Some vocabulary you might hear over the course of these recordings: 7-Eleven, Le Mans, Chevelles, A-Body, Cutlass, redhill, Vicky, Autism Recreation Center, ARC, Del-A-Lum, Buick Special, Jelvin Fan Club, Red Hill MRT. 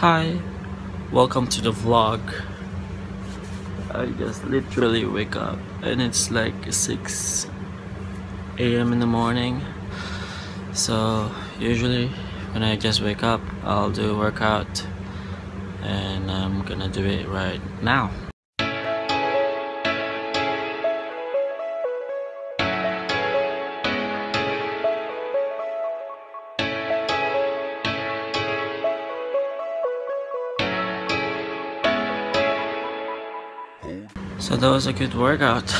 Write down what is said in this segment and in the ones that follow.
Hi, welcome to the vlog. I just literally wake up and it's like 6 a.m. in the morning. So usually when I just wake up, I'll do a workout, and I'm gonna do it right now. So that was a good workout.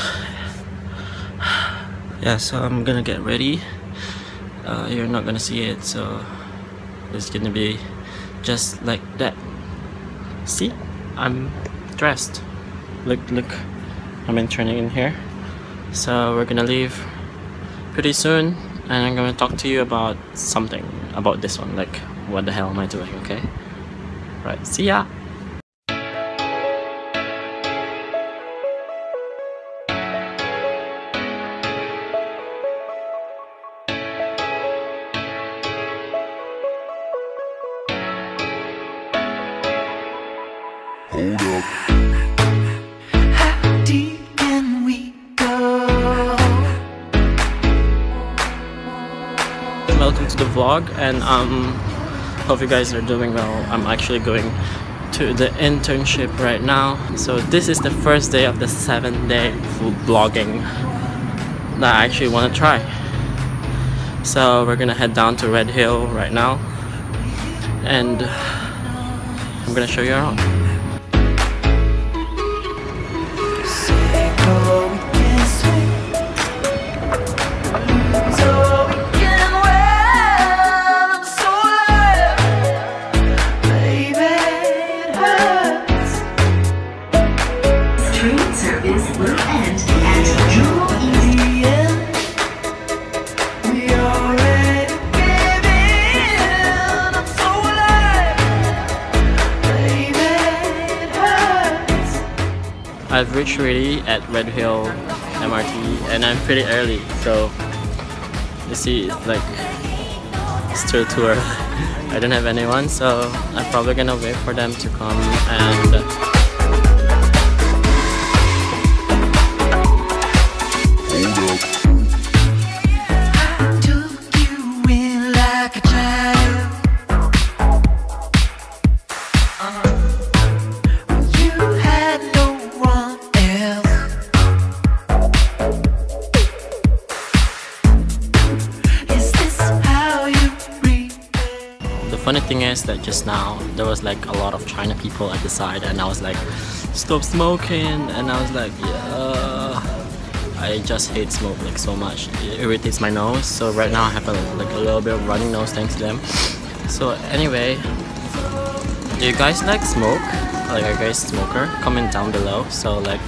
Yeah, so I'm gonna get ready. You're not gonna see it, so it's gonna be just like that. See, I'm dressed. Look, I'm entering in here. So we're gonna leave pretty soon, and I'm gonna talk to you about something about this one. Like, what the hell am I doing? Okay, right. See ya. Hold up. How deep can we go? Welcome to the vlog, and hope you guys are doing well. I'm actually going to the internship right now. So this is the first day of the 7-day food vlogging that I actually want to try. So we're gonna head down to Red Hill right now, and I'm gonna show you around. I've reached already at Red Hill MRT, and I'm pretty early, so you see it's like still too early. I don't have anyone, so I'm probably gonna wait for them to come. And the funny thing is that just now there was like a lot of China people at the side, and I was like, stop smoking, and I was like, yeah, I just hate smoke like so much. It irritates my nose, so right now I have a little bit of runny nose thanks to them. So anyway, do you guys like smoke? Like, are you guys a smoker? Comment down below, so like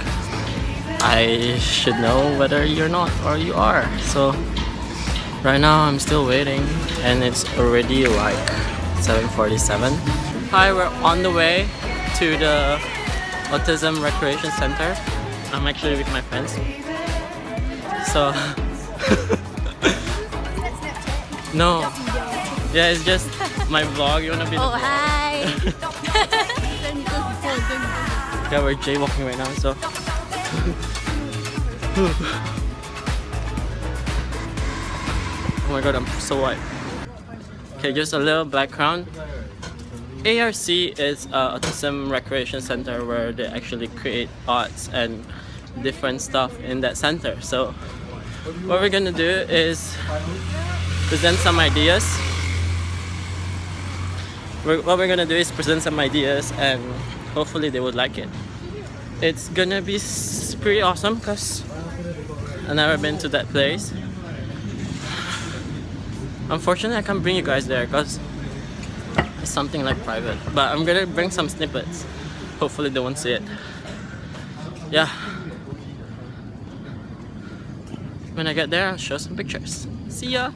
I should know whether you're not or you are. So right now I'm still waiting, and it's already like 7:47. Hi, we're on the way to the Autism Recreation Center. I'm actually with my friends. So no, yeah, it's just my vlog. You wanna be the vlog? Hi. Yeah, we're jaywalking right now. So oh my god, I'm so white. Okay, just a little background. ARC is an Autism Recreation Center where they actually create arts and different stuff in that center. So what we're gonna do is present some ideas. And hopefully they would like it. It's gonna be pretty awesome because I've never been to that place. Unfortunately, I can't bring you guys there because it's something like private, but I'm gonna bring some snippets. Hopefully they won't see it. Yeah, when I get there, I'll show some pictures. See ya.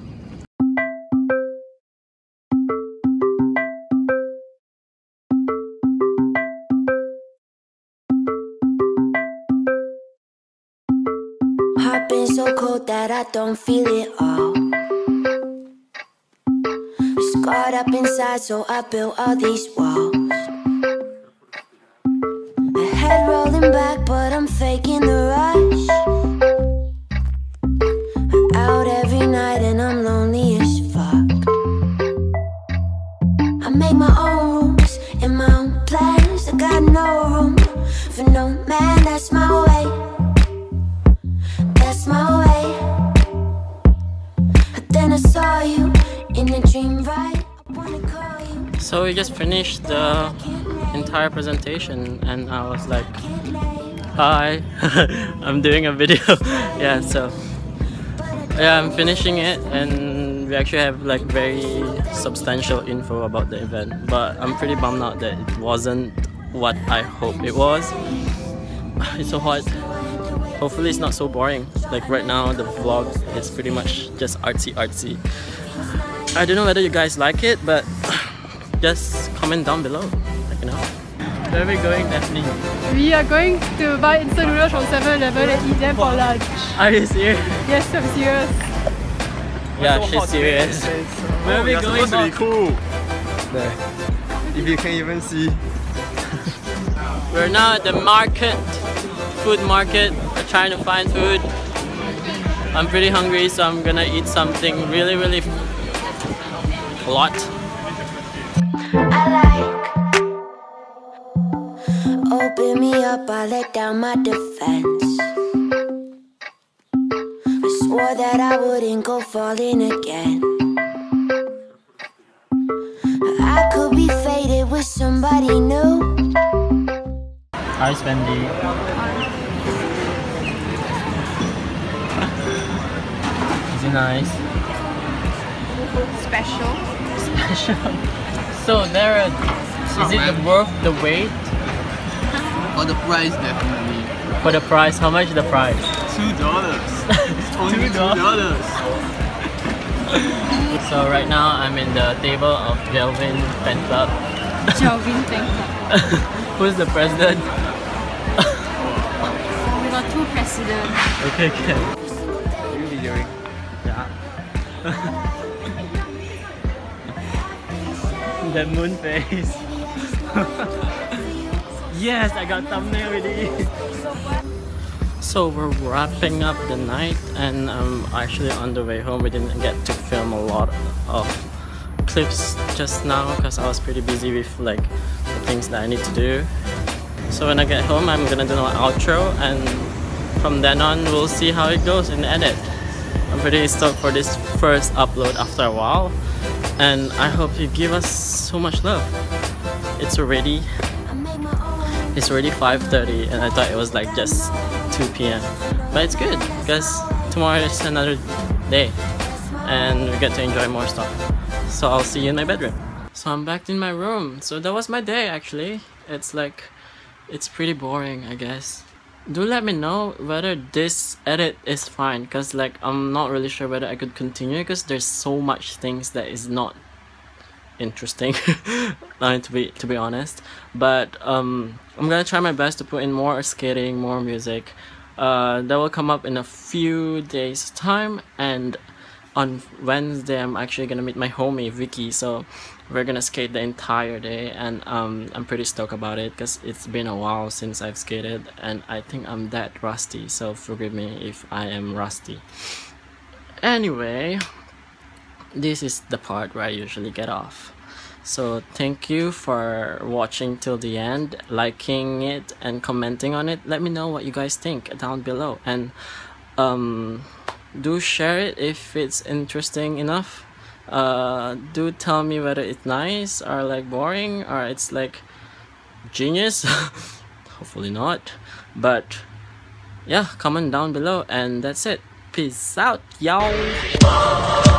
I've been so cold that I don't feel it all. Caught up inside, so I built all these walls. holding back, but I'm faking the rush. We're out every night and I'm lonely as fuck. I make my own rules and my own plans. I got no room for no man. That's my way, that's my way. But then I saw you in a dream, right? I wanna call you. So we just finished the entire presentation and I was like, hi, I'm doing a video. Yeah, so yeah, I'm finishing it and we actually have like very substantial info about the event, but I'm pretty bummed out that it wasn't what I hoped it was. It's so hot. Hopefully it's not so boring. Like right now the vlog is pretty much just artsy. I don't know whether you guys like it, but just comment down below. Where are we going, Leslie? We are going to buy instant noodles from 7-Eleven and eat them for lunch. Are you serious? Yes, I'm serious. Yeah, she's serious. Where are we going? It's supposed to be cool. There. If you can even see. We're now at the market, food market. We're trying to find food. I'm pretty hungry, so I'm gonna eat something really a lot. Open me up, I let down my defense. I swore that I wouldn't go falling again. I could be faded with somebody new. Hi, Spendy. Is it nice? Special. Special. So, Nara, is it worth the wait? For the price, definitely. For the price, how much is the price? $2. It's only $2. So right now I'm in the table of Jelvin Fan Club. Jelvin Fan Club. Who's the president? We got two presidents. Okay, okay. Are you videoing? Yeah. That moon face. Yes, I got thumbnail already. So we're wrapping up the night and I'm actually on the way home. We didn't get to film a lot of clips just now because I was pretty busy with like the things that I need to do. So when I get home, I'm gonna do an outro and from then on we'll see how it goes in the edit. I'm pretty stoked for this first upload after a while and I hope you give us so much love. It's already 5:30 and I thought it was like just 2 PM, but it's good because tomorrow is another day and we get to enjoy more stuff. So I'll see you in my bedroom. So I'm back in my room. So that was my day actually. It's pretty boring, I guess. Do let me know whether this edit is fine, because like I'm not really sure whether I could continue because there's so much things that is not interesting. to be honest, but I'm gonna try my best to put in more skating, more music. That will come up in a few days time, and on Wednesday I'm actually gonna meet my homie Vicky, so we're gonna skate the entire day and I'm pretty stoked about it because it's been a while since I've skated and I think I'm that rusty, so forgive me if I am rusty. Anyway, this is the part where I usually get off. So thank you for watching till the end, liking it and commenting on it. Let me know what you guys think down below and do share it if it's interesting enough. Do tell me whether it's nice or like boring or it's like genius. Hopefully not, but yeah, comment down below and that's it. Peace out, y'all.